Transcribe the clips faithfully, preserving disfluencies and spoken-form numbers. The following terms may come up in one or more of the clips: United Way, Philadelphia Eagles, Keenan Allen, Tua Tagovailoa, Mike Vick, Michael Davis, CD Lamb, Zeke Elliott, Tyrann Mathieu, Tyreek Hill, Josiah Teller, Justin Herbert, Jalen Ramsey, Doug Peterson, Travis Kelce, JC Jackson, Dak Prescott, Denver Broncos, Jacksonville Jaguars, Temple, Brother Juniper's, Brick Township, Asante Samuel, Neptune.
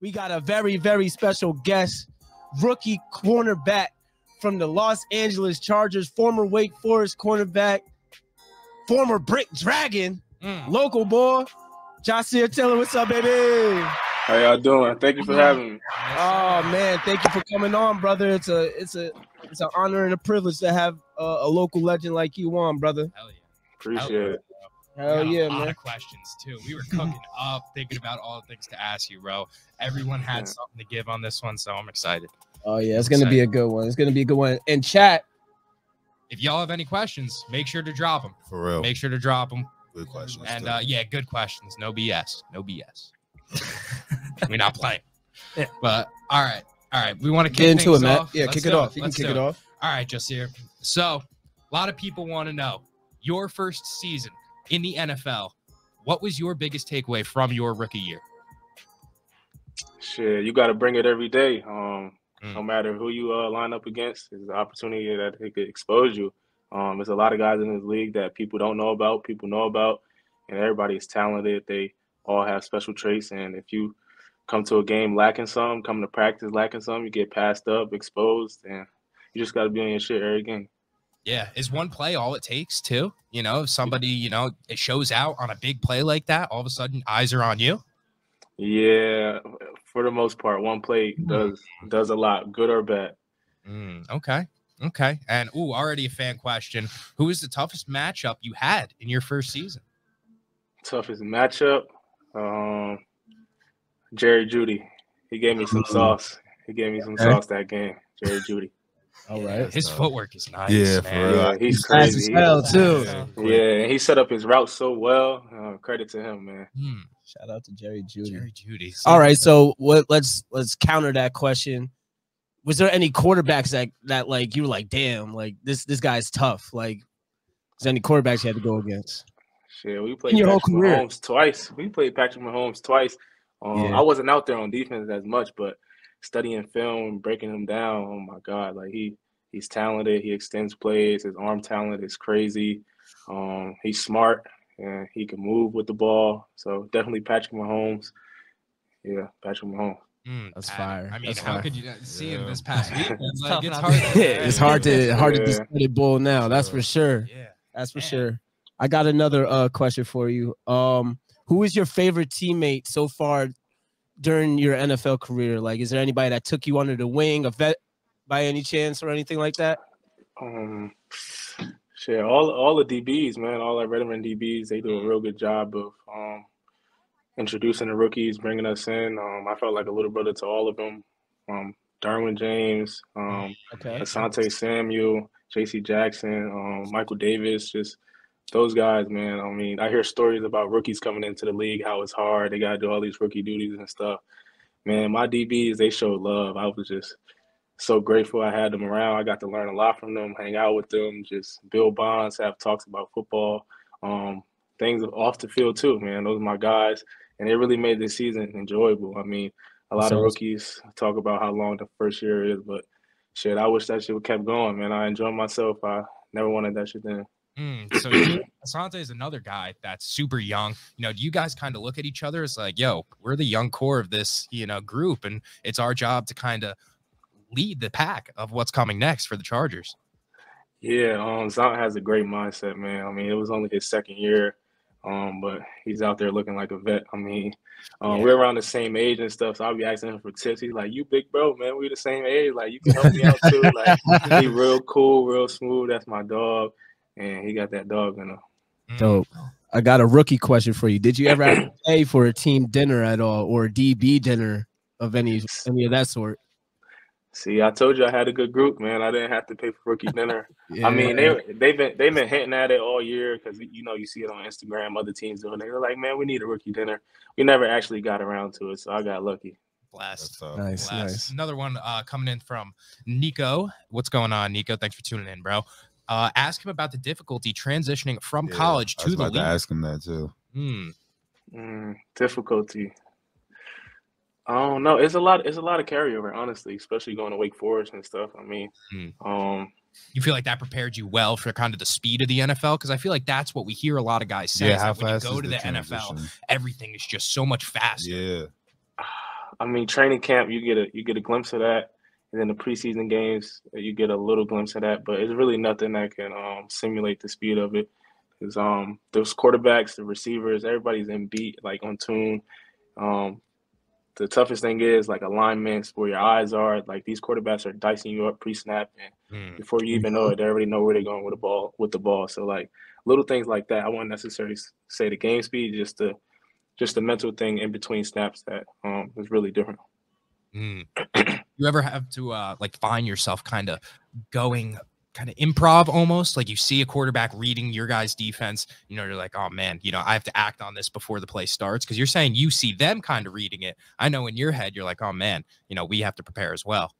we got a very, very special guest, rookie cornerback from the Los Angeles Chargers, former Wake Forest cornerback, former Brick Dragon, mm. local boy, Ja'Sir Taylor. What's up, baby? How y'all doing? Thank you for having me. Oh man, thank you for coming on, brother. It's a, it's a, it's an honor and a privilege to have a, a local legend like you on, brother. Hell yeah, appreciate Hell yeah. it. Hell yeah, man. A lot of questions too. We were cooking up, thinking about all the things to ask you, bro. Everyone had yeah. something to give on this one, so I'm excited. Oh yeah, it's going to be a good one. It's going to be a good one. And chat, if y'all have any questions, make sure to drop them. For real, make sure to drop them. Good questions. And uh, yeah, good questions. No B S. No B S. We're not playing. Yeah. But all right, all right. We want to kick Get into it, man. Yeah, Let's kick it off. It. You Let's can kick it. it off. All right, Ja'Sir. So, a lot of people want to know your first season in the N F L. What was your biggest takeaway from your rookie year? Shit, you got to bring it every day. Um, mm. No matter who you uh, line up against, it's the opportunity that it could expose you. Um, there's a lot of guys in this league that people don't know about, people know about, and everybody's talented. They all have special traits, and if you come to a game lacking some, come to practice lacking some, you get passed up, exposed, and you just got to be on your shit every game. Yeah, is one play all it takes too? You know, if somebody, you know, it shows out on a big play like that, all of a sudden eyes are on you. Yeah, for the most part, one play does does a lot, good or bad. Mm, okay. Okay. And, ooh, already a fan question. Who is the toughest matchup you had in your first season? Toughest matchup? Um, Jerry Jeudy. He gave me some sauce. He gave me some okay. sauce that game, Jerry Jeudy. All right. Yeah, his so. footwork is nice. Yeah, man. For real. He's, he's crazy. Nice as hell, too. Yeah, and he set up his route so well. Uh, credit to him, man. Hmm. Shout out to Jerry Jeudy. Jerry Jeudy. So All right, so what? let's let's counter that question. Was there any quarterbacks that, that like you were like, damn, like this this guy's tough? Like, is there any quarterbacks you had to go against? Shit, we played Patrick Mahomes twice. We played Patrick Mahomes twice. Um, yeah. I wasn't out there on defense as much, but studying film, breaking him down, oh my god, like he he's talented. He extends plays. His arm talent is crazy. Um, he's smart and he can move with the ball. So definitely Patrick Mahomes. Yeah, Patrick Mahomes. Mm, that's fire. I, I mean, that's how fire. could you see him yeah. this past week? It's, like, it's hard. It's hard to hard yeah. to discredit Bull now. That's for sure. Yeah, that's for Man. sure. I got another uh, question for you. Um, who is your favorite teammate so far during your N F L career? Like, is there anybody that took you under the wing, a vet by any chance, or anything like that? Um, shit, all all the D Bs, man, all our veteran D Bs, they do a real good job of um. introducing the rookies, bringing us in. Um, I felt like a little brother to all of them. Um, Derwin James, um, okay. Asante Samuel, J C Jackson, um, Michael Davis, just those guys, man. I mean, I hear stories about rookies coming into the league, how it's hard. They got to do all these rookie duties and stuff. Man, my D Bs, they showed love. I was just so grateful I had them around. I got to learn a lot from them, hang out with them, just build bonds, have talks about football, um, things off the field too, man. Those are my guys. And it really made this season enjoyable. I mean, a lot so, of rookies talk about how long the first year is, but shit, I wish that shit would kept going, man. I enjoyed myself. I never wanted that shit then. Mm, so Asante is another guy that's super young. You know, do you guys kind of look at each other as like, yo, we're the young core of this, you know, group, and it's our job to kind of lead the pack of what's coming next for the Chargers? Yeah, um, Asante has a great mindset, man. I mean, it was only his second year. Um, but he's out there looking like a vet. I mean, um, yeah. we're around the same age and stuff, so I'll be asking him for tips. He's like, you big bro, man, we the same age. Like, you can help me out, too. Like, he real cool, real smooth. That's my dog, and he got that dog in him. Dope. I got a rookie question for you. Did you ever have to pay for a team dinner at all or a D B dinner of any any of that sort? See, I told you I had a good group, man. I didn't have to pay for rookie dinner. yeah. I mean, they they've been they've been hinting at it all year because you know you see it on Instagram, other teams doing it. They're like, man, we need a rookie dinner. We never actually got around to it, so I got lucky. Blast, nice, Blast. nice. Another one uh, coming in from Nico. What's going on, Nico? Thanks for tuning in, bro. Uh, ask him about the difficulty transitioning from yeah, college to I was about the league. To ask him that too. Mm. Mm, difficulty. I don't know. It's a lot. It's a lot of carryover, honestly, especially going to Wake Forest and stuff. I mean, mm. um, you feel like that prepared you well for kind of the speed of the N F L, because I feel like that's what we hear a lot of guys say. Yeah, how fast when you go to the, the N F L, everything is just so much faster. Yeah, I mean, training camp, you get a you get a glimpse of that, and then the preseason games, you get a little glimpse of that. But it's really nothing that can um, simulate the speed of it. Because um, those quarterbacks, the receivers, everybody's in beat, like on tune. Um, the toughest thing is like alignments, where your eyes are. Like these quarterbacks are dicing you up pre-snap, and mm. before you even know it, they already know where they're going with the ball. With the ball, so like little things like that. I wouldn't necessarily say the game speed, just the just the mental thing in between snaps that um, is really different. Mm. You ever have to uh, like find yourself kind of going kind of improv almost, like you see a quarterback reading your guy's defense, you know, you're like, oh man, you know, I have to act on this before the play starts. Cause you're saying you see them kind of reading it. I know in your head, you're like, oh man, you know, we have to prepare as well.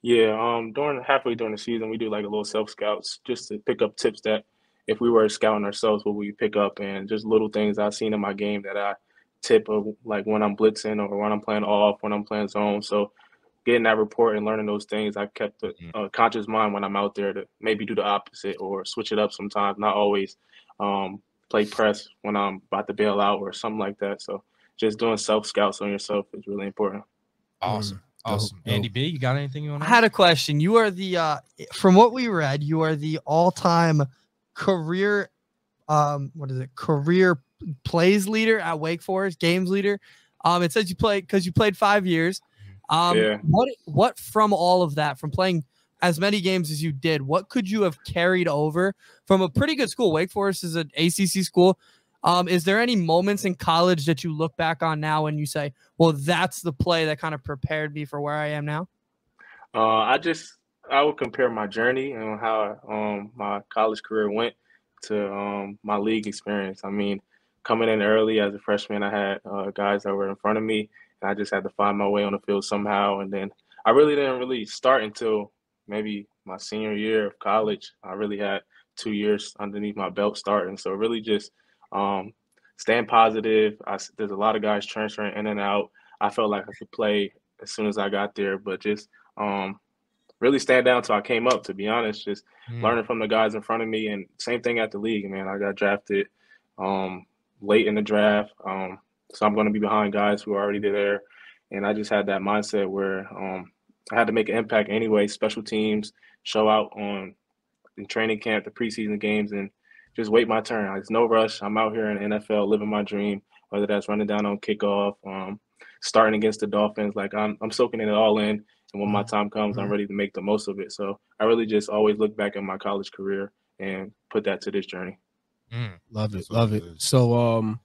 Yeah. Um, during halfway during the season, we do like a little self scouts just to pick up tips that if we were scouting ourselves, what we pick up, and just little things I've seen in my game that I tip of, like when I'm blitzing or when I'm playing off, when I'm playing zone. So getting that report and learning those things, I've kept a, a conscious mind when I'm out there to maybe do the opposite or switch it up sometimes, not always um, play press when I'm about to bail out or something like that. So just doing self-scouts on yourself is really important. Awesome. Awesome. Dope, dope. Andy B, you got anything you want to ask? I had a question. You are the, uh, from what we read, you are the all-time career, um, what is it, career plays leader at Wake Forest, games leader. Um, it says you played, because you played five years. Um, yeah. what, what from all of that, from playing as many games as you did, what could you have carried over from a pretty good school? Wake Forest is an A C C school. Um, is there any moments in college that you look back on now and you say, well, that's the play that kind of prepared me for where I am now? Uh, I just, I would compare my journey and how, um, my college career went to, um, my league experience. I mean, coming in early as a freshman, I had, uh, guys that were in front of me. I just had to find my way on the field somehow. And then I really didn't really start until maybe my senior year of college. I really had two years underneath my belt starting. So really just um, staying positive. I, there's a lot of guys transferring in and out. I felt like I could play as soon as I got there, but just um, really stand down till I came up, to be honest, just mm. learning from the guys in front of me. And same thing at the league, man. I got drafted um, late in the draft. Um, So I'm going to be behind guys who are already there. And I just had that mindset where um, I had to make an impact anyway, special teams, show out on in training camp, the preseason games, and just wait my turn. There's no rush. I'm out here in the N F L living my dream, whether that's running down on kickoff, um, starting against the Dolphins. Like I'm, I'm soaking it all in. And when my time comes, I'm ready to make the most of it. So I really just always look back at my college career and put that to this journey. Mm, love it. Love it. So, um,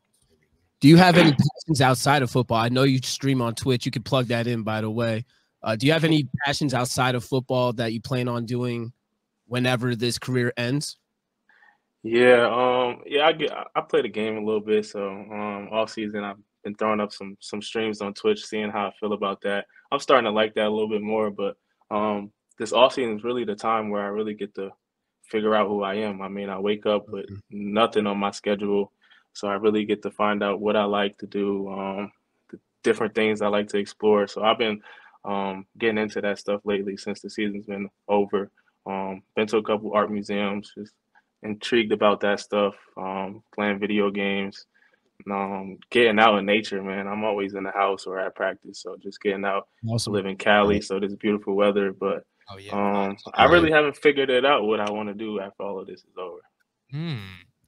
do you have any passions outside of football? I know you stream on Twitch. You can plug that in, by the way. Uh, do you have any passions outside of football that you plan on doing whenever this career ends? Yeah, um, yeah, I get, I play the game a little bit. So um, all season I've been throwing up some some streams on Twitch, seeing how I feel about that. I'm starting to like that a little bit more. But um, this off season is really the time where I really get to figure out who I am. I mean, I wake up with nothing on my schedule. So I really get to find out what I like to do, um, the different things I like to explore. So I've been um, getting into that stuff lately since the season's been over. Um, been to a couple art museums, just intrigued about that stuff, um, playing video games, um, getting out in nature, man. I'm always in the house or at practice. So just getting out. Awesome. I live in Cali, so there's beautiful weather. But oh, yeah. um, oh, I really haven't figured it out what I want to do after all of this is over. Hmm.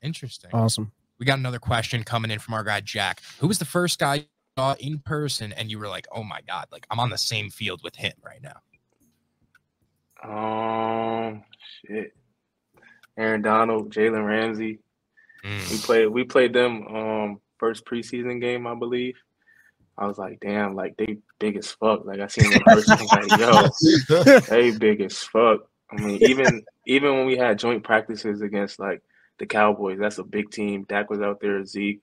Interesting. Awesome. We got another question coming in from our guy, Jack. Who was the first guy you saw in person and you were like, oh my God, like I'm on the same field with him right now? Um, shit. Aaron Donald, Jalen Ramsey. Mm. We played, we played them um, first preseason game, I believe. I was like, damn, like they big as fuck. Like I seen them in person, like, yo, they big as fuck. I mean, even, even when we had joint practices against like the Cowboys, that's a big team. Dak was out there, Zeke,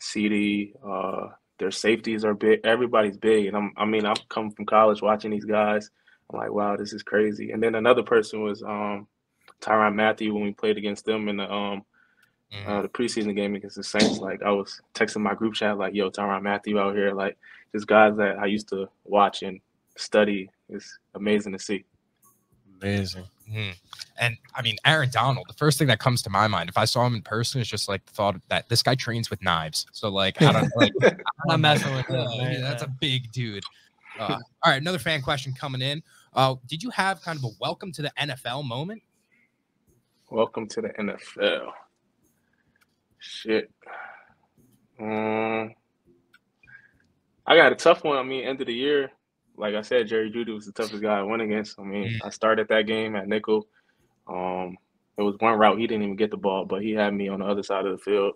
C D, uh, their safeties are big. Everybody's big. And I'm, I mean, I've come from college watching these guys. I'm like, wow, this is crazy. And then another person was um, Tyrann Mathieu when we played against them in the um, mm. uh, the preseason game against the Saints. Like, I was texting my group chat, like, yo, Tyrann Mathieu out here. Like, just guys that I used to watch and study. It's amazing to see. Amazing. Mm-hmm. And I mean, Aaron Donald, the first thing that comes to my mind, if I saw him in person, is just like the thought that this guy trains with knives. So like, I don't like, I'm not messing with that. That's a big dude. Uh, all right, another fan question coming in. Uh, did you have kind of a welcome to the N F L moment? Welcome to the N F L. Shit. Um, I got a tough one. I mean, end of the year, like I said, Jerry Jeudy was the toughest guy I went against. I mean, mm-hmm. I started that game at nickel. Um, there was one route he didn't even get the ball, but he had me on the other side of the field.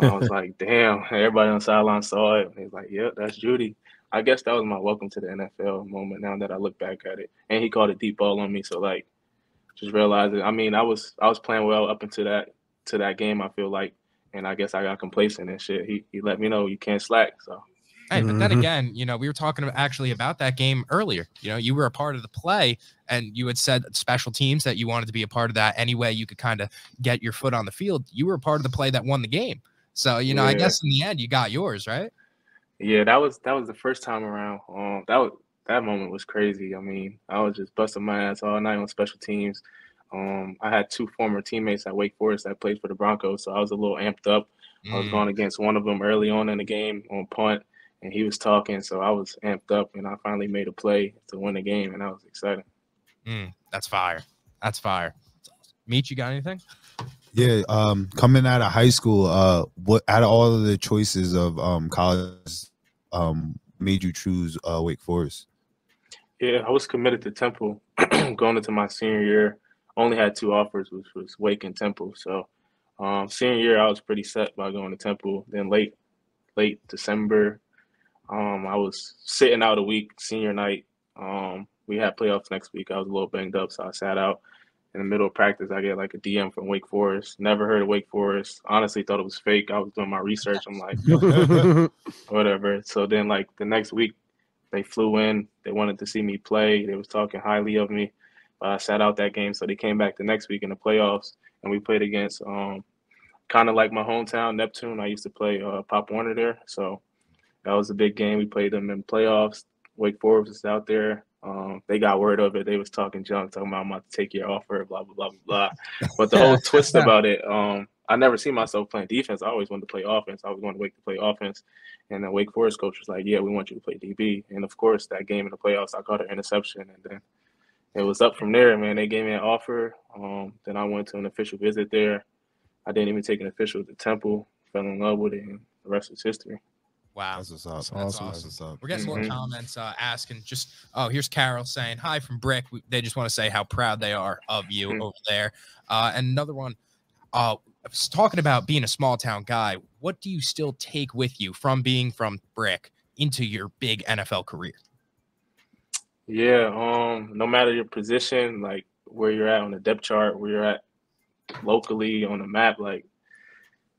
I was like, damn, everybody on the sideline saw it. And he was like, yep, that's Jeudy. I guess that was my welcome to the N F L moment now that I look back at it. And he called a deep ball on me, so, like, just realizing. I mean, I was I was playing well up until that to that game, I feel like. And I guess I got complacent and shit. He, he let me know you can't slack, so. Hey, but then again, you know, we were talking actually about that game earlier. You know, you were a part of the play, and you had said special teams that you wanted to be a part of that any way you could kind of get your foot on the field. You were a part of the play that won the game. So, you know, yeah. I guess in the end you got yours, right? Yeah, that was that was the first time around. Um, that was that moment was crazy. I mean, I was just busting my ass all night on special teams. Um, I had two former teammates at Wake Forest that played for the Broncos, so I was a little amped up. Mm. I was going against one of them early on in the game on punt. And he was talking, so I was amped up, and I finally made a play to win the game, and I was excited. Mm, that's fire. That's fire. Meech, you got anything? Yeah, um, coming out of high school, uh, what out of all of the choices of um, college, um, made you choose uh, Wake Forest? Yeah, I was committed to Temple going into my senior year. Only had two offers, which was Wake and Temple. So um, senior year, I was pretty set by going to Temple. Then late, late December. Um, I was sitting out a week, senior night. Um, we had playoffs next week. I was a little banged up, so I sat out. In the middle of practice, I get like a D M from Wake Forest. Never heard of Wake Forest. Honestly thought it was fake. I was doing my research. I'm like, whatever. So then like the next week, they flew in. They wanted to see me play. They was talking highly of me. But I sat out that game, so they came back the next week in the playoffs, and we played against um, kind of like my hometown, Neptune. I used to play uh, Pop Warner there, so that was a big game. We played them in playoffs. Wake Forest was out there. Um, they got word of it. They was talking junk, talking about I'm about to take your offer, blah, blah, blah, blah, blah. But the whole twist about it, um, I never see myself playing defense. I always wanted to play offense. I always wanted Wake to play offense. And the Wake Forest coach was like, yeah, we want you to play D B. And, of course, that game in the playoffs, I caught an interception. And then it was up from there, man. They gave me an offer. Um, then I went to an official visit there. I didn't even take an official to Temple. Fell in love with it, and the rest is history. Wow. That's what's up. That's awesome. That's what's up. We're getting more mm-hmm. comments uh, asking just, oh, here's Carol saying, hi from Brick. We, they just want to say how proud they are of you mm-hmm. over there. Uh, and another one, uh, I was talking about being a small town guy. What do you still take with you from being from Brick into your big N F L career? Yeah, um, no matter your position, like where you're at on the depth chart, where you're at locally on the map, like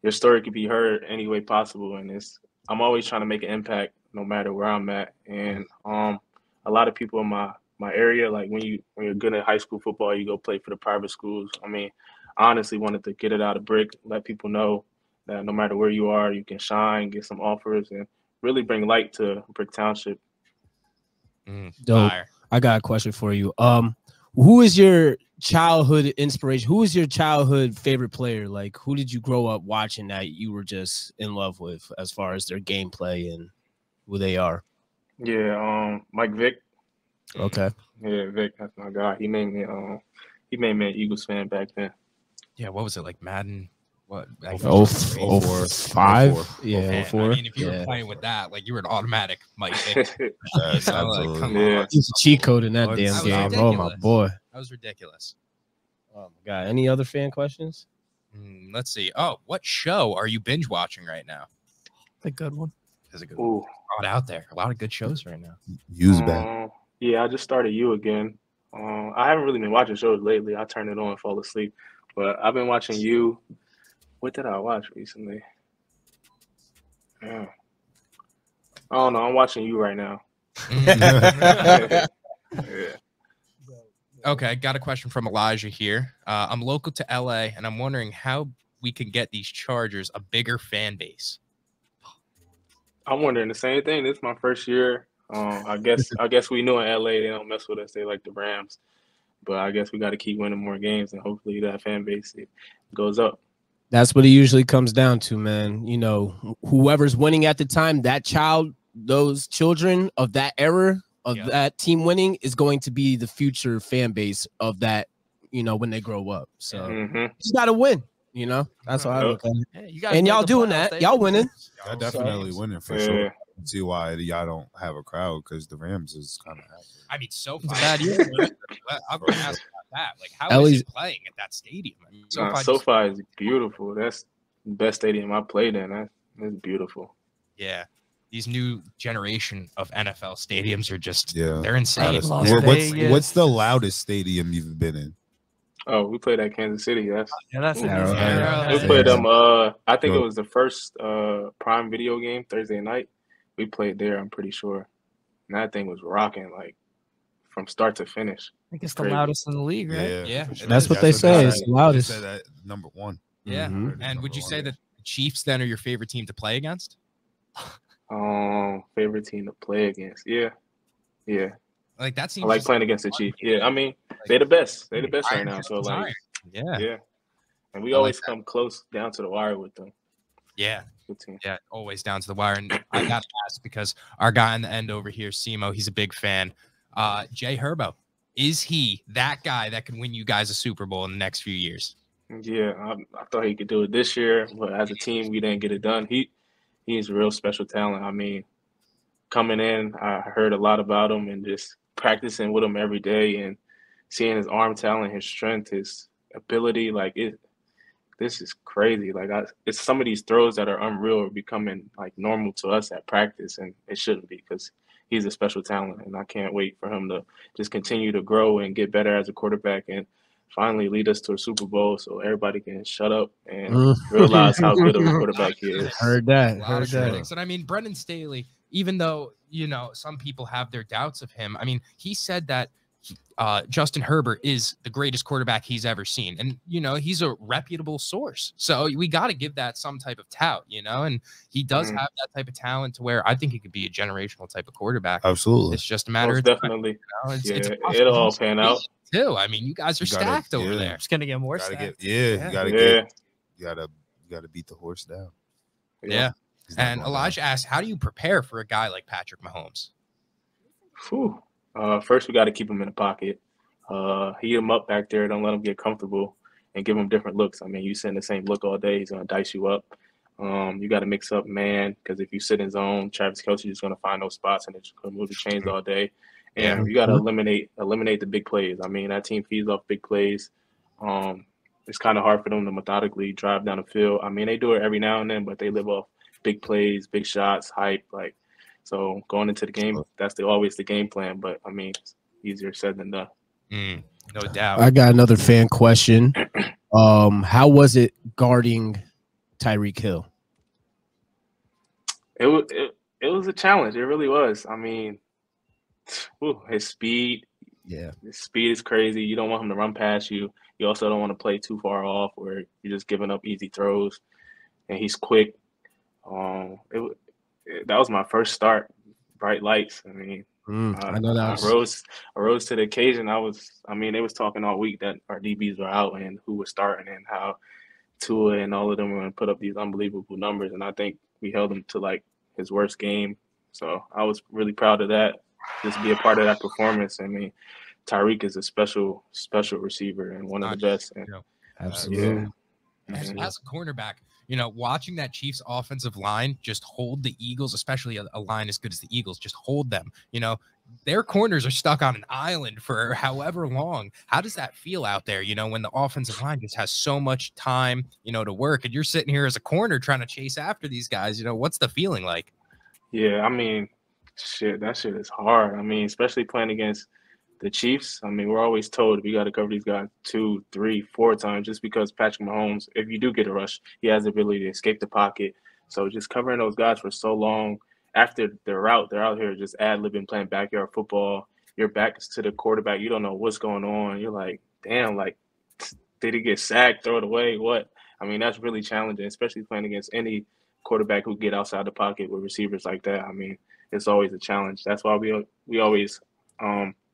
your story could be heard any way possible. And it's, I'm always trying to make an impact no matter where I'm at. And um, a lot of people in my, my area, like when, you, when you're good at high school football, you go play for the private schools. I mean, I honestly wanted to get it out of Brick, let people know that no matter where you are, you can shine, get some offers, and really bring light to Brick Township. Mm, dope. I got a question for you. Um, who is your childhood inspiration? Who is your childhood favorite player? Like, who did you grow up watching that you were just in love with as far as their gameplay and who they are? Yeah, um, Mike Vick. Okay. Yeah, Vick, that's my guy. He made me, um, he made me an Eagles fan back then. Yeah, what was it like, Madden? What? Oh, four, five. Yeah, four. I mean, if you yeah. were playing with that, like you were an automatic Mike Vick. Yes, so, like, come yeah. on. He's a cheat code in that oh, damn game. Ridiculous. Oh my boy. That was ridiculous. Oh my god. Any other fan questions? Mm, let's see. Oh, what show are you binge watching right now? The good one. There's a good Ooh. one. There's a lot out there. A lot of good shows right now. Use back. Um, yeah, I just started you again. Um, I haven't really been watching shows lately. I turn it on and fall asleep. But I've been watching you. What did I watch recently? Yeah. I don't know. I'm watching you right now. yeah. Yeah. Okay, got a question from Elijah here. Uh, I'm local to L A, and I'm wondering how we can get these Chargers a bigger fan base. I'm wondering the same thing. This is my first year. Um, I guess I guess we knew in L A they don't mess with us. They like the Rams. But I guess we got to keep winning more games, and hopefully that fan base it goes up. That's what it usually comes down to, man. You know, whoever's winning at the time, that child those children of that era of yeah. that team winning is going to be the future fan base of that, you know, when they grow up. So mm-hmm. you just gotta win, you know. That's how I look at it. Yeah, you and y'all doing that. Thing. Y'all winning. Y'all definitely so, winning for yeah. sure. See why y'all don't have a crowd, because the Rams is kind of. I mean, SoFi. I'm gonna ask about that. Like, how Ellie's, is it playing at that stadium? I mean, SoFi, nah, SoFi just, is beautiful. That's the best stadium I played in. That, that's beautiful. Yeah, these new generation of N F L stadiums are just. Yeah, they're insane. What's, what's the loudest stadium you've been in? Oh, we played at Kansas City. Yes. Yeah, that's it. Yeah, yeah. We played them. Um, uh, I think it was the first uh Prime Video game Thursday night. We played there, I'm pretty sure. And that thing was rocking, like, from start to finish. I think it's the crazy. Loudest in the league, right? Yeah, yeah. Sure. That's what they say. It's the loudest. They said that number one. Yeah. Mm-hmm. And would you say that the Chiefs, then, are your favorite team to play against? um, Favorite team to play against, yeah. Yeah. Like, that seems I like playing like against the Chiefs. Game. Yeah, I mean, like, they're the best. They're the best right now. So, like, yeah. yeah. And we I always like come close down to the wire with them. Yeah. Yeah, always down to the wire. And I got to ask because our guy in the end over here, Simo, he's a big fan. Uh, Jay Herbo, is he that guy that can win you guys a Super Bowl in the next few years? Yeah, I, I thought he could do it this year, but as a team, we didn't get it done. He He's real special talent. I mean, coming in, I heard a lot about him and just practicing with him every day and seeing his arm talent, his strength, his ability, like it. This is crazy. Like, I, it's some of these throws that are unreal are becoming, like, normal to us at practice, and it shouldn't be because he's a special talent, and I can't wait for him to just continue to grow and get better as a quarterback and finally lead us to a Super Bowl so everybody can shut up and realize how good of a quarterback he is. Heard that. Heard that. And, I mean, Brendan Staley, even though, you know, some people have their doubts of him, I mean, he said that Uh, Justin Herbert is the greatest quarterback he's ever seen. And, you know, he's a reputable source. So we got to give that some type of tout, you know, and he does mm. have that type of talent to where I think he could be a generational type of quarterback. Absolutely. It's just a matter Most of definitely. Time, you know? it's, yeah, it's it'll all pan out too. I mean, you guys are you gotta, stacked yeah. over there. It's going to get more. Gotta get, yeah, yeah. You got to yeah. get, you got to, you got to beat the horse down. Yeah. yeah. And Elijah down. Asked, how do you prepare for a guy like Patrick Mahomes? Whew. Uh, first, we got to keep him in the pocket. Uh, heat him up back there. Don't let him get comfortable and give him different looks. I mean, you sit in the same look all day, he's going to dice you up. Um, you got to mix up man because if you sit in zone, Travis Kelce is going to find those spots and it's going to move the chains all day. And yeah. you got to eliminate eliminate the big plays. I mean, that team feeds off big plays. Um, it's kind of hard for them to methodically drive down the field. I mean, they do it every now and then, but they live off big plays, big shots, hype, like. So going into the game, that's the, always the game plan. But, I mean, it's easier said than done. Mm, no doubt. I got another fan question. Um, how was it guarding Tyreek Hill? It was, it, it was a challenge. It really was. I mean, whew, his speed. Yeah. His speed is crazy. You don't want him to run past you. You also don't want to play too far off where you're just giving up easy throws. And he's quick. Um, it was. That was my first start, bright lights. I mean, mm, uh, I know that was... I rose, I rose to the occasion. I was, I mean, they was talking all week that our D Bs were out and who was starting and how Tua and all of them were going to put up these unbelievable numbers. And I think we held him to like his worst game. So I was really proud of that, just be a part of that performance. I mean, Tyreek is a special, special receiver and one of the best. And, absolutely. Uh, yeah. Absolutely. As a cornerback. You know, watching that Chiefs offensive line just hold the Eagles, especially a, a line as good as the Eagles, just hold them. You know, their corners are stuck on an island for however long. How does that feel out there, you know, when the offensive line just has so much time, you know, to work and you're sitting here as a corner trying to chase after these guys? You know, what's the feeling like? Yeah, I mean, shit, that shit is hard. I mean, especially playing against the Chiefs. I mean, we're always told we got to cover these guys two, three, four times just because Patrick Mahomes, if you do get a rush, he has the ability to escape the pocket. So just covering those guys for so long after they're out, they're out here just ad-libbing, playing backyard football. Your back is to the quarterback. You don't know what's going on. You're like, damn, like, did he get sacked, throw it away, what? I mean, that's really challenging, especially playing against any quarterback who get outside the pocket with receivers like that. I mean, it's always a challenge. That's why we, we always um, –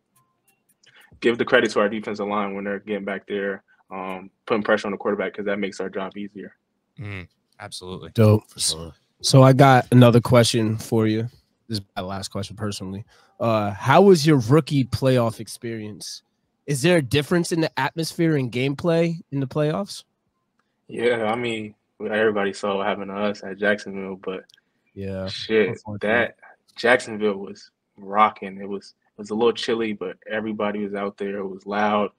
give the credit to our defensive line when they're getting back there, um, putting pressure on the quarterback because that makes our job easier. Mm, absolutely. Dope. So I got another question for you. this is my last question personally. Uh, how was your rookie playoff experience? Is there a difference in the atmosphere and gameplay in the playoffs? Yeah, I mean, everybody saw what happened to us at Jacksonville, but yeah, shit, that Jacksonville was rocking. It was it was a little chilly, but everybody was out there. It was loud,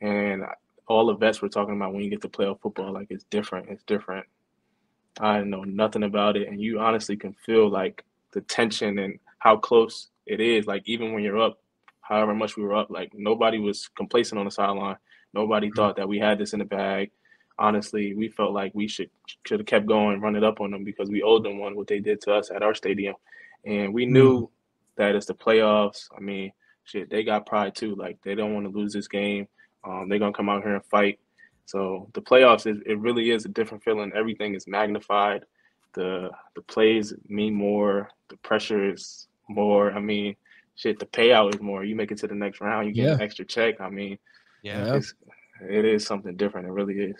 and all the vets were talking about when you get to playoff football, like it's different. It's different. I didn't know nothing about it, and you honestly can feel like the tension and how close it is. Like even when you're up, however much we were up, like nobody was complacent on the sideline. Nobody mm-hmm. thought that we had this in the bag. Honestly, we felt like we should should have kept going, run it up on them because we owed them one, what they did to us at our stadium. And we knew mm-hmm. that it's the playoffs. I mean, shit, they got pride too. Like they don't want to lose this game. Um, they're gonna come out here and fight. So the playoffs, is, it really is a different feeling. Everything is magnified. The the plays mean more. The pressure is more. I mean, shit, the payout is more. You make it to the next round, you get yeah. an extra check. I mean, yeah, it's, it is something different. It really is.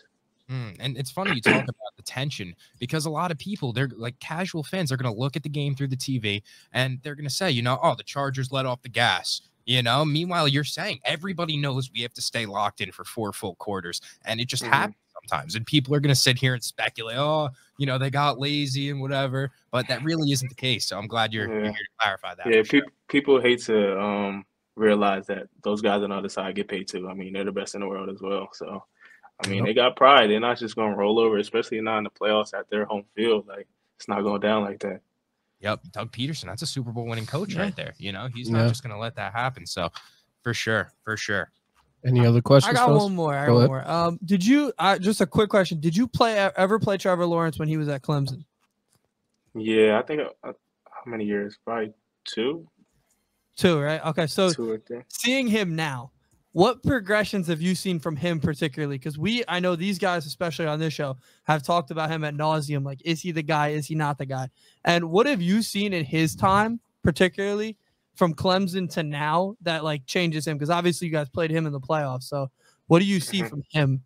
Mm, and it's funny you talk about the tension because a lot of people, they're like casual fans, they're going to look at the game through the T V and they're going to say, you know, oh, the Chargers let off the gas. You know, meanwhile, you're saying everybody knows we have to stay locked in for four full quarters. And it just mm-hmm. happens sometimes. And people are going to sit here and speculate, oh, you know, they got lazy and whatever. But that really isn't the case. So I'm glad you're, yeah. you're here to clarify that. Yeah, pe sure. people hate to um, realize that those guys on the other side get paid too. I mean, they're the best in the world as well. So, I mean, yep. they got pride. They're not just going to roll over, especially not in the playoffs at their home field. Like, it's not going down like that. Yep, Doug Peterson, that's a Super Bowl winning coach yeah. right there. You know, he's not yeah. just going to let that happen. So, for sure, for sure. Any other questions? I got one more. I got one more. Um, did you uh, just a quick question? Did you play ever play Trevor Lawrence when he was at Clemson? Yeah, I think uh, how many years? Probably two. Two, right? Okay, so two right there. Seeing him now, what progressions have you seen from him particularly? Because we, I know these guys, especially on this show, have talked about him ad nauseum. Like, is he the guy? Is he not the guy? And what have you seen in his time, particularly from Clemson to now, that like changes him? Because obviously you guys played him in the playoffs. So what do you see from him?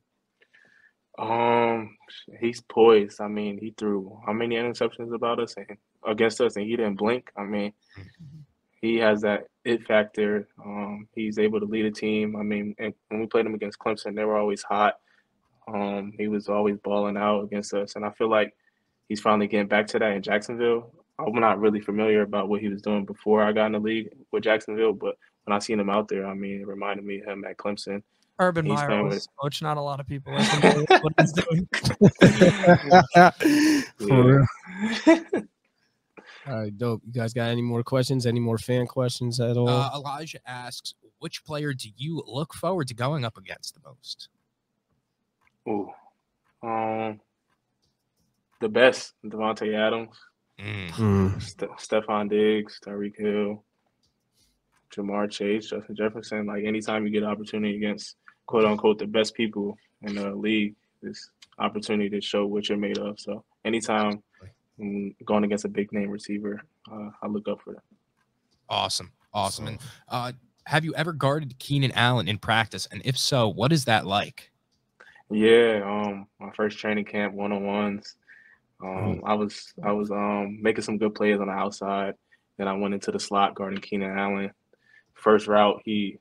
Um, he's poised. I mean, he threw how many interceptions about us and against us, and he didn't blink. I mean, he has that it factor. Um, he's able to lead a team. I mean, and when we played him against Clemson, they were always hot. Um, he was always balling out against us. And I feel like he's finally getting back to that in Jacksonville. I'm not really familiar about what he was doing before I got in the league with Jacksonville, but when I seen him out there, I mean, it reminded me of him at Clemson. Urban he's Meyer was coach. Not a lot of people like him what he's doing. For real. All right, dope. You guys got any more questions? Any more fan questions at all? Uh, Elijah asks, which player do you look forward to going up against the most? Ooh. Um, the best, Devontae Adams, mm. Mm. St Stephon Diggs, Tyreek Hill, Jamar Chase, Justin Jefferson. Like, anytime you get an opportunity against, quote-unquote, the best people in the league, this opportunity to show what you're made of. So, anytime – and going against a big name receiver, uh, I look up for that. Awesome, awesome. And uh, have you ever guarded Keenan Allen in practice? And if so, what is that like? Yeah, um, my first training camp one on ones. Um, mm. I was I was um, making some good plays on the outside. Then I went into the slot guarding Keenan Allen. First route, he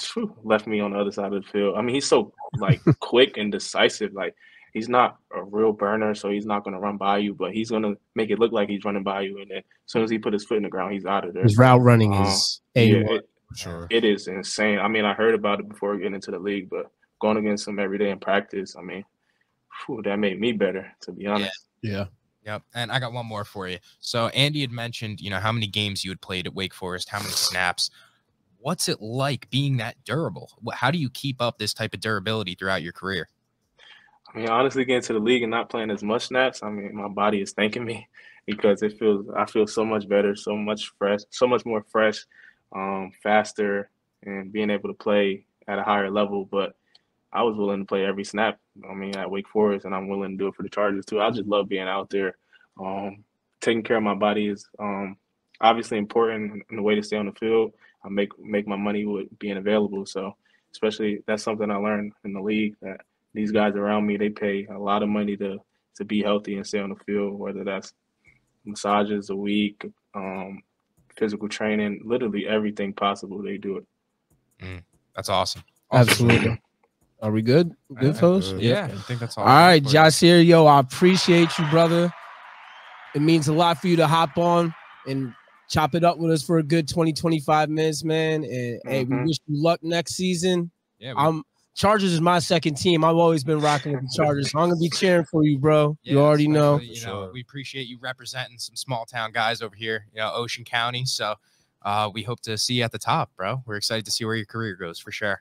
phew, left me on the other side of the field. I mean, he's so like quick and decisive, like. He's not a real burner, so he's not going to run by you, but he's going to make it look like he's running by you. And then as soon as he put his foot in the ground, he's out of there. His route running um, is yeah, it, sure. it is insane. I mean, I heard about it before getting into the league, but going against him every day in practice, I mean, whew, that made me better, to be honest. Yeah. yeah. Yep. And I got one more for you. So Andy had mentioned, you know, how many games you had played at Wake Forest, how many snaps. What's it like being that durable? How do you keep up this type of durability throughout your career? I mean, honestly, getting to the league and not playing as much snaps, I mean, my body is thanking me because it feels I feel so much better, so much fresh, so much more fresh, um, faster, and being able to play at a higher level. But I was willing to play every snap, I mean, at Wake Forest, and I'm willing to do it for the Chargers too. I just love being out there. Um, taking care of my body is um, obviously important in the way to stay on the field. I make, make my money with being available. So especially that's something I learned in the league that these guys around me, they pay a lot of money to to be healthy and stay on the field, whether that's massages a week, um, physical training, literally everything possible. They do it. Mm, that's awesome. awesome. Absolutely. Are we good? Good, folks? Yeah, I think that's all. All right, Ja'Sir, yo, I appreciate you, brother. It means a lot for you to hop on and chop it up with us for a good twenty, twenty-five minutes, man. And mm-hmm. hey, we wish you luck next season. Yeah, we- I'm Chargers is my second team. I've always been rocking with the Chargers. So I'm gonna be cheering for you, bro. Yeah, you already know. You know, sure. We appreciate you representing some small town guys over here, you know, Ocean County. So uh, we hope to see you at the top, bro. We're excited to see where your career goes for sure.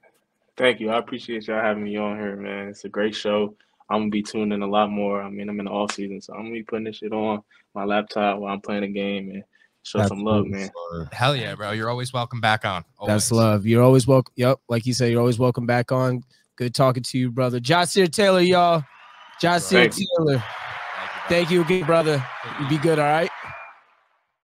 Thank you. I appreciate y'all having me on here, man. It's a great show. I'm gonna be tuning in a lot more. I mean, I'm in the off season, so I'm gonna be putting this shit on my laptop while I'm playing a game and show that's some love, man. Love. Hell yeah, bro. You're always welcome back on. Always. That's love. You're always welcome. Yep. Like you said, you're always welcome back on. Good talking to you, brother. Ja'Sir Taylor, y'all. Ja'Sir Taylor. Thank you, Thank you again, brother. You be good, all right?